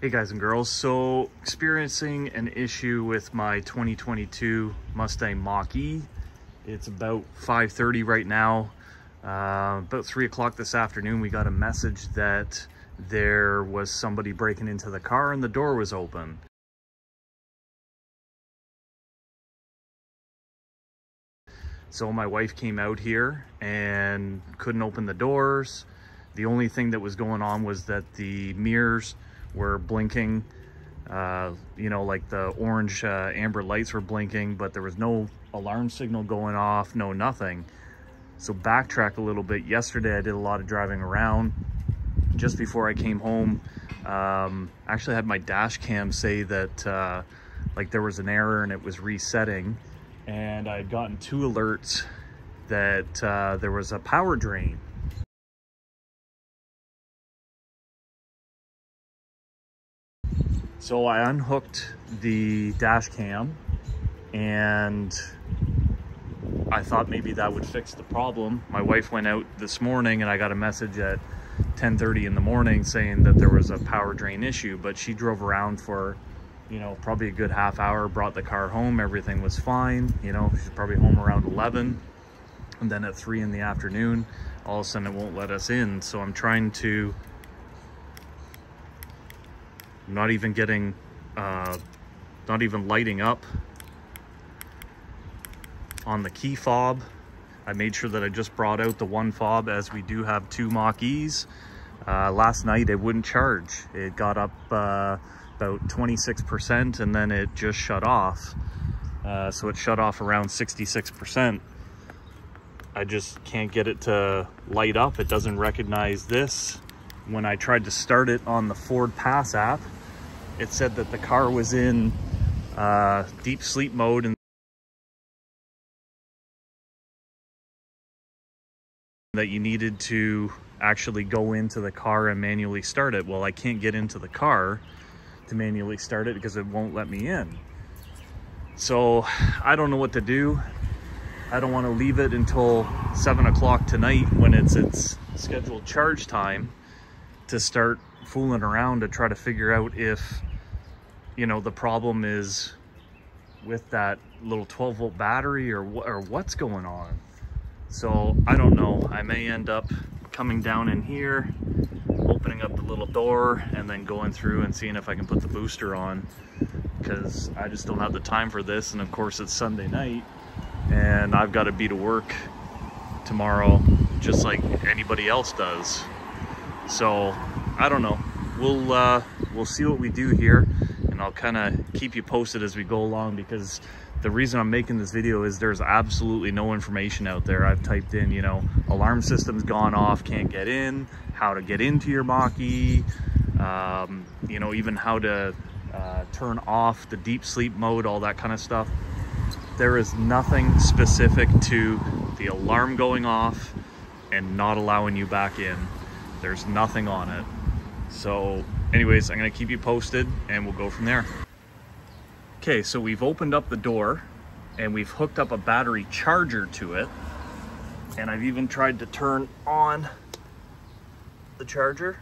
Hey guys and girls, so experiencing an issue with my 2022 Mustang Mach-E. It's about 5:30 right now. About 3 o'clock this afternoon, we got a message that there was somebody breaking into the car and the door was open. So my wife came out here and couldn't open the doors. The only thing that was going on was that the mirrors were blinking, you know, like the orange amber lights were blinking, but there was no alarm signal going off, no nothing. So backtrack a little bit. Yesterday I did a lot of driving around. Just before I came home, I actually had my dash cam say that like there was an error and it was resetting, and I had gotten two alerts that there was a power drain. So I unhooked the dash cam and I thought maybe that would fix the problem. My wife went out this morning and I got a message at 10:30 in the morning saying that there was a power drain issue, but she drove around for, you know, probably a good half hour, brought the car home, everything was fine. You know, she's probably home around 11, and then at 3 in the afternoon, all of a sudden it won't let us in. So I'm trying to, I'm not even getting, not even lighting up on the key fob. I made sure that I just brought out the one fob, as we do have two Mach-E's. Last night it wouldn't charge. It got up about 26% and then it just shut off. So it shut off around 66%. I just can't get it to light up. It doesn't recognize this. When I tried to start it on the Ford Pass app, it said that the car was in deep sleep mode and that you needed to actually go into the car and manually start it. Well, I can't get into the car to manually start it because it won't let me in. So I don't know what to do. I don't want to leave it until 7 o'clock tonight when it's its scheduled charge time to start fooling around to try to figure out if, you know, the problem is with that little 12-volt battery or what's going on. So I don't know. I may end up coming down in here, opening up the little door, and then going through and seeing if I can put the booster on, because I just don't have the time for this. And of course it's Sunday night and I've got to be to work tomorrow just like anybody else does. So I don't know, we'll see what we do here, and I'll kind of keep you posted as we go along, because the reason I'm making this video is there's absolutely no information out there. I've typed in, you know, alarm system's gone off, can't get in, how to get into your Mach-E, you know, even how to turn off the deep sleep mode, all that kind of stuff. There is nothing specific to the alarm going off and not allowing you back in. There's nothing on it. So anyways, I'm gonna keep you posted and we'll go from there. Okay, so we've opened up the door and we've hooked up a battery charger to it. And I've even tried to turn on the charger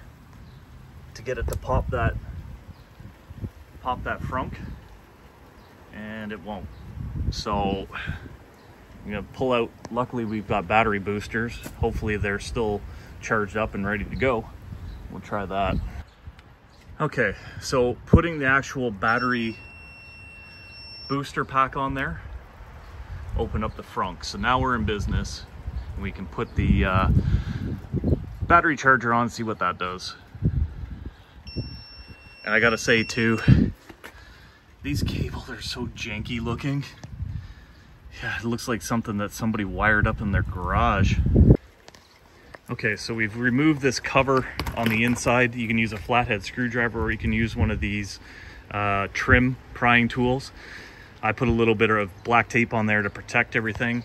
to get it to pop that frunk, and it won't. So I'm gonna pull out, luckily we've got battery boosters. Hopefully they're still charged up and ready to go. We'll try that. Okay, so putting the actual battery booster pack on there, open up the frunk. So now we're in business and we can put the battery charger on, see what that does. And I gotta say too, these cables are so janky looking. Yeah, it looks like something that somebody wired up in their garage. Okay, so we've removed this cover on the inside. You can use a flathead screwdriver or you can use one of these trim prying tools. I put a little bit of black tape on there to protect everything.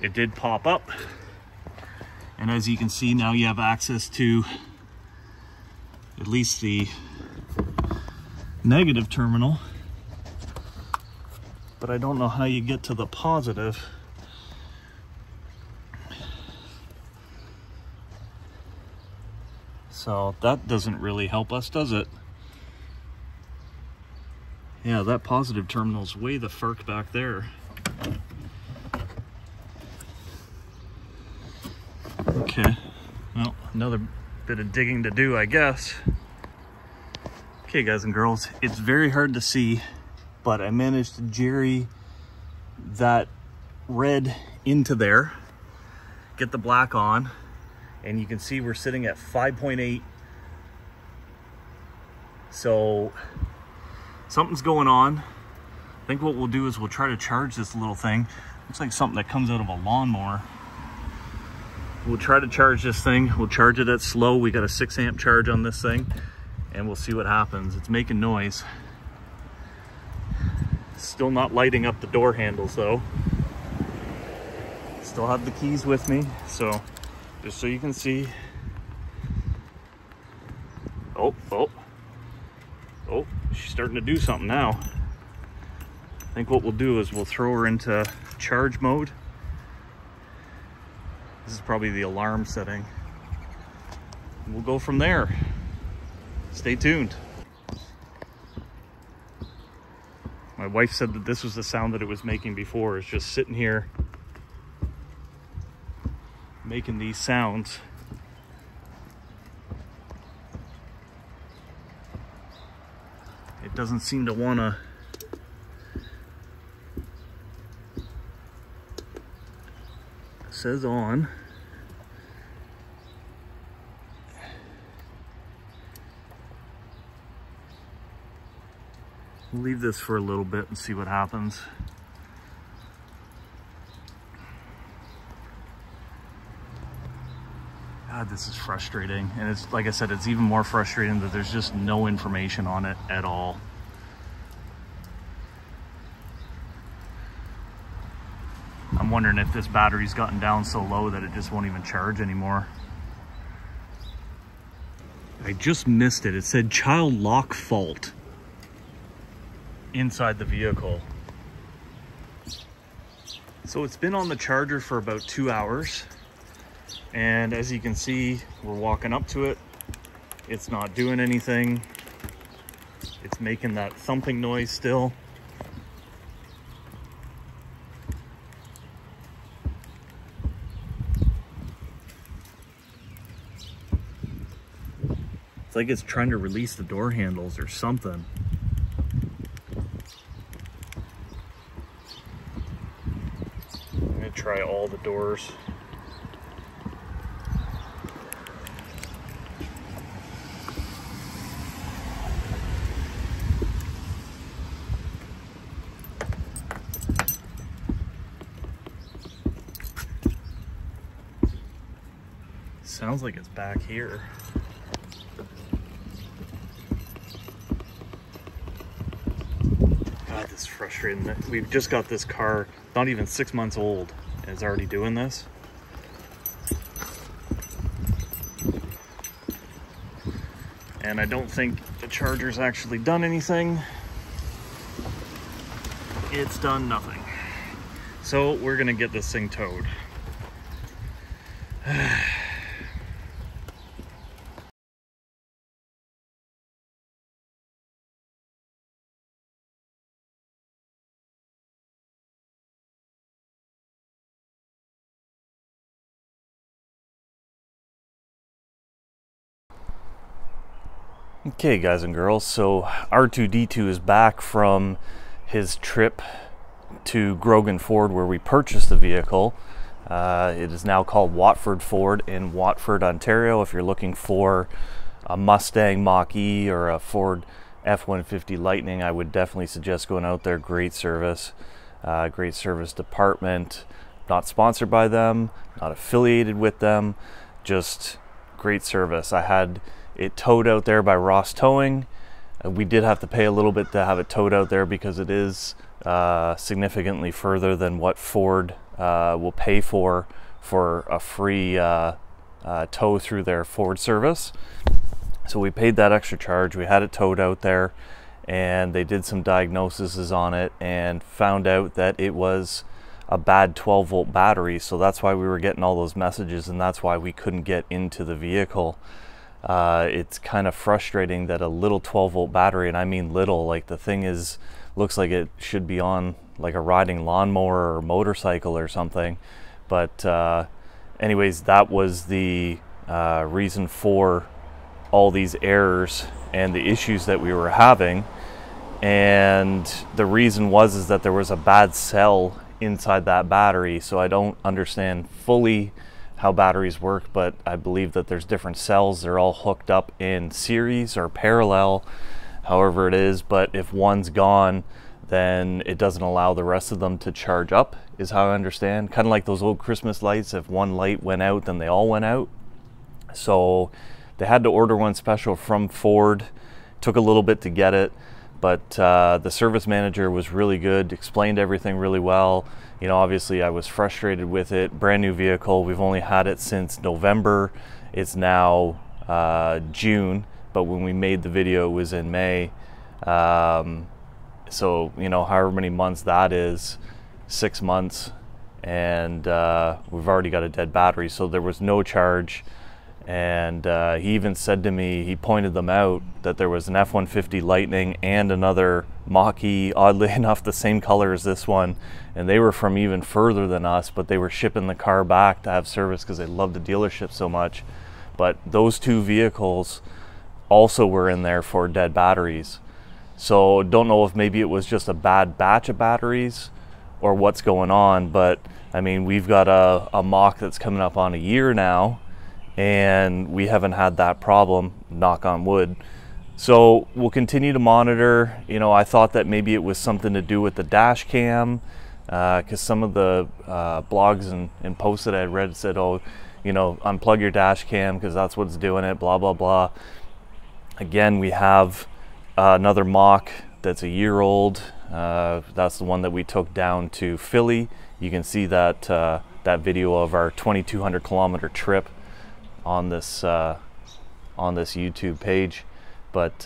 It did pop up. And as you can see, now you have access to at least the negative terminal. But I don't know how you get to the positive. So that doesn't really help us, does it? Yeah, that positive terminal's way the fuck back there. Okay, well, another bit of digging to do, I guess. Okay, guys and girls, it's very hard to see, but I managed to jerry that red into there, get the black on, and you can see we're sitting at 5.8. So something's going on. I think what we'll do is we'll try to charge this little thing. Looks like something that comes out of a lawnmower. We'll try to charge this thing. We'll charge it at slow. We got a 6 amp charge on this thing, and we'll see what happens. It's making noise. Still not lighting up the door handles though. Still have the keys with me, so just so you can see. Oh, she's starting to do something now. I think what we'll do is we'll throw her into charge mode. This is probably the alarm setting. We'll go from there. Stay tuned. My wife said that this was the sound that it was making before. It's just sitting here making these sounds. It doesn't seem to want to says on. We'll leave this for a little bit and see what happens. God, this is frustrating. And it's like I said, it's even more frustrating that there's just no information on it at all. I'm wondering if this battery's gotten down so low that it just won't even charge anymore. I just missed it. It said child lock fault inside the vehicle. So it's been on the charger for about 2 hours. And as you can see, we're walking up to it. It's not doing anything. It's making that thumping noise still. It's like it's trying to release the door handles or something. I'm gonna try all the doors. Sounds like it's back here. God, this is frustrating. We've just got this car, not even 6 months old, and it's already doing this. And I don't think the charger's actually done anything. It's done nothing. So we're gonna get this thing towed. Okay, guys and girls, so R2D2 is back from his trip to Grogan Ford where we purchased the vehicle. It is now called Watford Ford in Watford, Ontario. If you're looking for a Mustang Mach-E or a Ford F150 Lightning, I would definitely suggest going out there. Great service department. Not sponsored by them, not affiliated with them, just great service. I had it towed out there by Ross Towing. We did have to pay a little bit to have it towed out there because it is significantly further than what Ford will pay for a free tow through their Ford service. So we paid that extra charge. We had it towed out there and they did some diagnoses on it and found out that it was a bad 12 volt battery. So that's why we were getting all those messages and that's why we couldn't get into the vehicle. It's kind of frustrating that a little 12-volt battery, and I mean little, like the thing is, looks like it should be on like a riding lawnmower or motorcycle or something. But anyways, that was the reason for all these errors and the issues that we were having. And the reason was is that there was a bad cell inside that battery. So I don't understand fully how batteries work, but I believe that there's different cells. They're all hooked up in series or parallel, however it is. But if one's gone, then it doesn't allow the rest of them to charge up, is how I understand. Kind of like those old Christmas lights. If one light went out, then they all went out. So they had to order one special from Ford. Took a little bit to get it, but the service manager was really good, explained everything really well. You know, obviously I was frustrated with it. Brand new vehicle. We've only had it since November. It's now June, but when we made the video, it was in May. So, you know, however many months that is, 6 months, and we've already got a dead battery. So there was no charge. And he even said to me, he pointed them out, that there was an F150 Lightning and another Mach-E, oddly enough, the same color as this one. And they were from even further than us, but they were shipping the car back to have service because they loved the dealership so much. But those two vehicles also were in there for dead batteries. So don't know if maybe it was just a bad batch of batteries or what's going on. But I mean, we've got a Mach that's coming up on a year now, and we haven't had that problem, knock on wood. So we'll continue to monitor. You know, I thought that maybe it was something to do with the dash cam, because some of the blogs and posts that I read said, oh, you know, unplug your dash cam because that's what's doing it, blah blah blah. Again, we have another Mach that's a year old. That's the one that we took down to Philly. You can see that that video of our 2200 kilometer trip on this YouTube page. But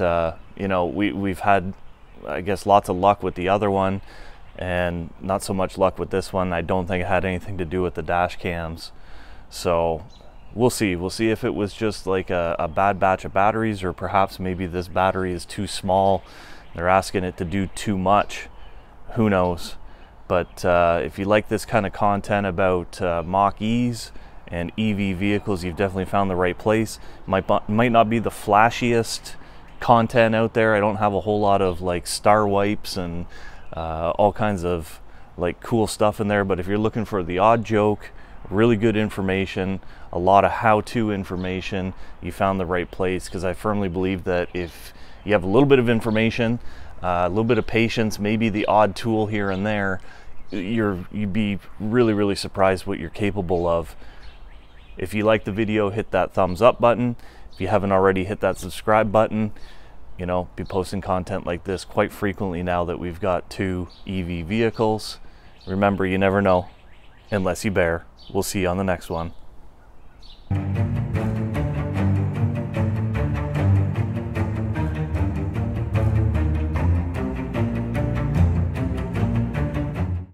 you know, we've had, I guess, lots of luck with the other one and not so much luck with this one. I don't think it had anything to do with the dash cams. So we'll see if it was just like a bad batch of batteries, or perhaps maybe this battery is too small. They're asking it to do too much. Who knows? But if you like this kind of content about Mach-E's and EV vehicles, you've definitely found the right place. Might not be the flashiest content out there. I don't have a whole lot of like star wipes and all kinds of like cool stuff in there, but if you're looking for the odd joke, really good information, a lot of how-to information, you found the right place, because I firmly believe that if you have a little bit of information, a little bit of patience, maybe the odd tool here and there, you'd be really, really surprised what you're capable of. If you like the video, hit that thumbs up button. If you haven't already, hit that subscribe button. You know, be posting content like this quite frequently now that we've got 2 EV vehicles. Remember, you never know unless you bear. We'll see you on the next one.